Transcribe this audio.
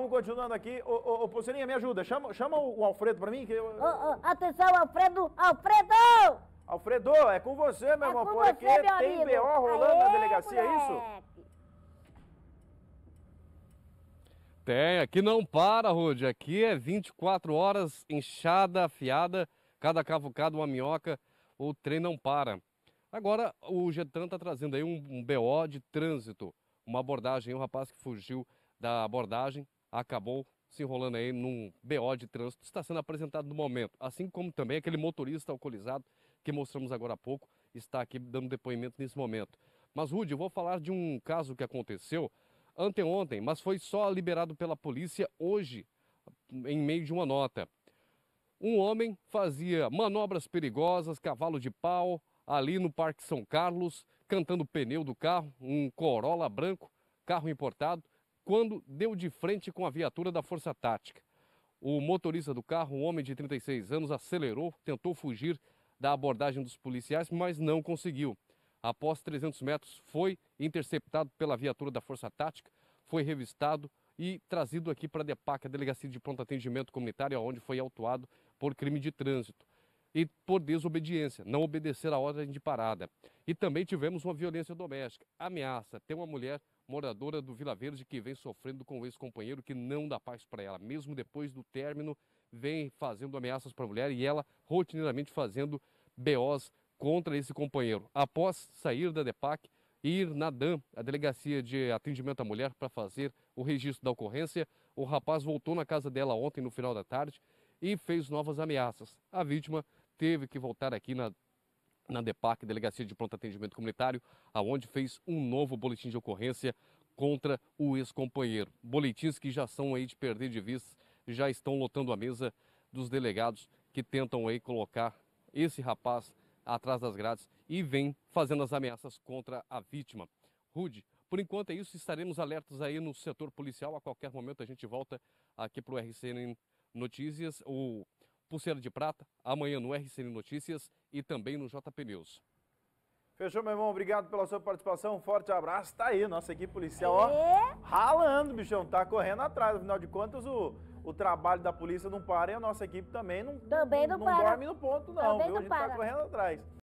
Vamos continuando aqui. Ô, Pulseirinha, me ajuda. Chama o Alfredo pra mim. Que eu... atenção, Alfredo! Alfredo! Alfredo, é com você, meu irmão. Porque tem BO rolando na delegacia, é isso? Tem, aqui não para, Rudi. Aqui é 24 horas, enxada, afiada, cada cavucada, uma minhoca, o trem não para. Agora, o Getran está trazendo aí um BO de trânsito, uma abordagem, um rapaz que fugiu da abordagem, acabou se enrolando aí num BO de trânsito, está sendo apresentado no momento, assim como também aquele motorista alcoolizado que mostramos agora há pouco, está aqui dando depoimento nesse momento. Mas, Rudi, eu vou falar de um caso que aconteceu anteontem, mas foi só liberado pela polícia hoje, em meio de uma nota. Um homem fazia manobras perigosas, cavalo de pau, ali no Parque São Carlos, cantando o pneu do carro, um Corolla branco, carro importado, quando deu de frente com a viatura da Força Tática. O motorista do carro, um homem de 36 anos, acelerou, tentou fugir da abordagem dos policiais, mas não conseguiu. Após 300 metros, foi interceptado pela viatura da Força Tática, foi revistado e trazido aqui para a DEPAC, a Delegacia de Pronto Atendimento Comunitário, onde foi autuado por crime de trânsito e por desobediência, não obedecer a ordem de parada. E também tivemos uma violência doméstica, ameaça. Tem uma mulher moradora do Vila Verde que vem sofrendo com o ex-companheiro que não dá paz para ela. Mesmo depois do término, vem fazendo ameaças para a mulher e ela rotineiramente fazendo BOs contra esse companheiro. Após sair da DEPAC, ir na DAM, a Delegacia de Atendimento à Mulher, para fazer o registro da ocorrência, o rapaz voltou na casa dela ontem, no final da tarde, e fez novas ameaças. A vítima teve que voltar aqui na DEPAC, Delegacia de Pronto Atendimento Comunitário, aonde fez um novo boletim de ocorrência contra o ex-companheiro. Boletins que já são aí de perder de vista, já estão lotando a mesa dos delegados que tentam aí colocar esse rapaz atrás das grades e vem fazendo as ameaças contra a vítima. Rudi, por enquanto é isso, estaremos alertas aí no setor policial. A qualquer momento a gente volta aqui para o RCN Notícias, o Pulseira de Prata, amanhã no RCN Notícias e também no JP News. Fechou, meu irmão. Obrigado pela sua participação. Um forte abraço. Tá aí, nossa equipe policial, ó, ralando, bichão. Tá correndo atrás. Afinal de contas, o trabalho da polícia não para e a nossa equipe também não dorme no ponto, não. Viu? A gente tá correndo atrás.